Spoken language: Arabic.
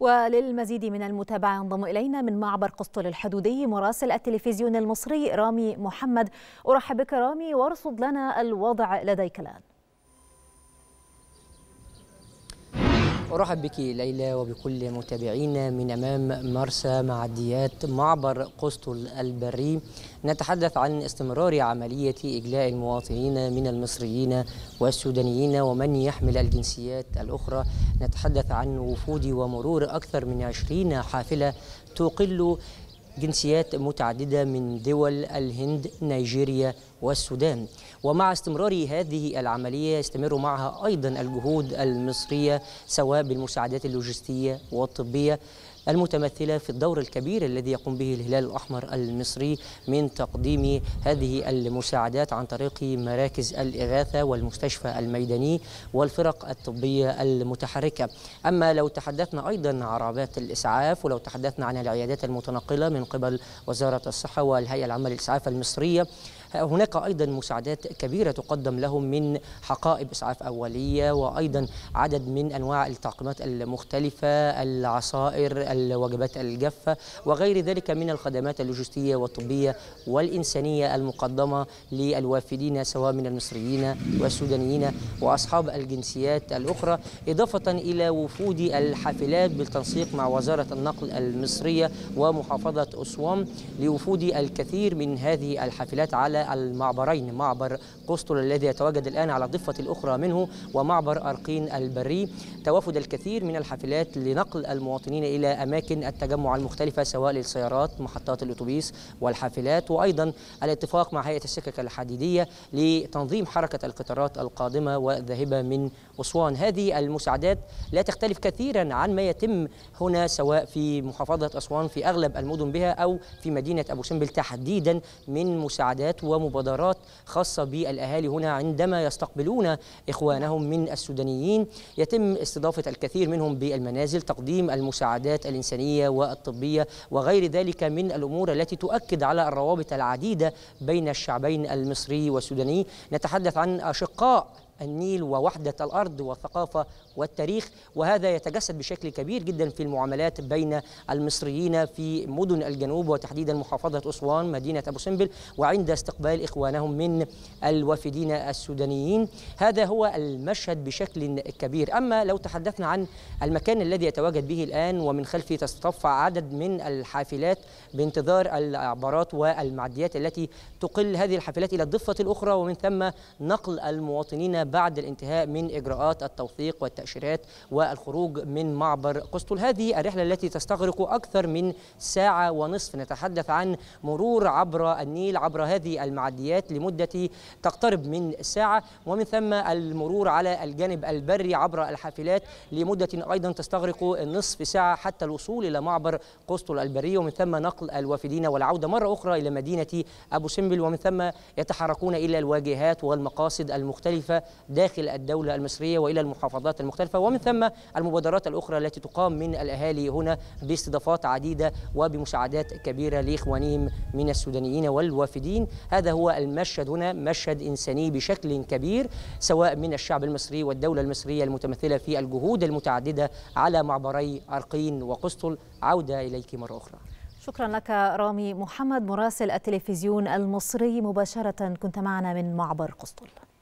وللمزيد من المتابعة ينضم إلينا من معبر قسطل الحدودي مراسل التلفزيون المصري رامي محمد. أرحب بك رامي، وارصد لنا الوضع لديك الآن. أرحب بك ليلى وبكل متابعينا من أمام مرسى معديات معبر قسطل البري. نتحدث عن استمرار عملية إجلاء المواطنين من المصريين والسودانيين ومن يحمل الجنسيات الأخرى. نتحدث عن وفود ومرور أكثر من 20 حافلة تقل جنسيات متعددة من دول الهند، نيجيريا والسودان. ومع استمرار هذه العملية يستمر معها أيضا الجهود المصرية سواء بالمساعدات اللوجستية والطبية المتمثلة في الدور الكبير الذي يقوم به الهلال الأحمر المصري من تقديم هذه المساعدات عن طريق مراكز الإغاثة والمستشفى الميداني والفرق الطبية المتحركة. أما لو تحدثنا أيضا عن رابطات الإسعاف، ولو تحدثنا عن العيادات المتنقلة من قبل وزارة الصحة والهيئة العامة للإسعاف المصرية، هناك أيضا مساعدات كبيرة تقدم لهم من حقائب إسعاف أولية وأيضا عدد من أنواع التعقيمات المختلفة، العصائر، الوجبات الجافة وغير ذلك من الخدمات اللوجستية والطبية والإنسانية المقدمة للوافدين سواء من المصريين والسودانيين وأصحاب الجنسيات الأخرى، إضافة إلى وفود الحافلات بالتنسيق مع وزارة النقل المصرية ومحافظة أسوان لوفود الكثير من هذه الحافلات على المعبرين، معبر قسطل الذي يتواجد الآن على الضفة الأخرى منه ومعبر أرقين البري. توافد الكثير من الحافلات لنقل المواطنين إلى أماكن التجمع المختلفة سواء للسيارات، محطات الأتوبيس والحافلات، وأيضا الاتفاق مع هيئة السكك الحديدية لتنظيم حركة القطارات القادمة والذاهبة من أسوان. هذه المساعدات لا تختلف كثيرا عن ما يتم هنا سواء في محافظة أسوان في أغلب المدن بها أو في مدينة أبو سمبل تحديدا من مساعدات ومبادرات خاصة بالأهالي هنا عندما يستقبلون إخوانهم من السودانيين. يتم استضافة الكثير منهم بالمنازل، تقديم المساعدات الإنسانية والطبية وغير ذلك من الأمور التي تؤكد على الروابط العديدة بين الشعبين المصري والسوداني. نتحدث عن أشقاء النيل ووحدة الأرض والثقافة والتاريخ، وهذا يتجسد بشكل كبير جدا في المعاملات بين المصريين في مدن الجنوب وتحديدا محافظة أسوان، مدينة أبو سمبل، وعند استقبال إخوانهم من الوافدين السودانيين. هذا هو المشهد بشكل كبير. أما لو تحدثنا عن المكان الذي يتواجد به الآن ومن خلفه تتصفع عدد من الحافلات بانتظار العبارات والمعديات التي تقل هذه الحافلات إلى الضفة الأخرى ومن ثم نقل المواطنين بعد الانتهاء من إجراءات التوثيق والتأشيرات والخروج من معبر قسطل. هذه الرحلة التي تستغرق أكثر من ساعة ونصف. نتحدث عن مرور عبر النيل عبر هذه المعديات لمدة تقترب من ساعة، ومن ثم المرور على الجانب البري عبر الحافلات لمدة أيضا تستغرق نصف ساعة حتى الوصول إلى معبر قسطل البري، ومن ثم نقل الوافدين والعودة مرة أخرى إلى مدينة أبو سمبل، ومن ثم يتحركون إلى الواجهات والمقاصد المختلفة داخل الدولة المصرية وإلى المحافظات المختلفة، ومن ثم المبادرات الأخرى التي تقام من الأهالي هنا باستضافات عديدة وبمساعدات كبيرة لإخوانهم من السودانيين والوافدين. هذا هو المشهد هنا، مشهد إنساني بشكل كبير سواء من الشعب المصري والدولة المصرية المتمثلة في الجهود المتعددة على معبري أرقين وقسطل. عودة إليك مرة أخرى. شكرا لك رامي محمد مراسل التلفزيون المصري، مباشرة كنت معنا من معبر قسطل.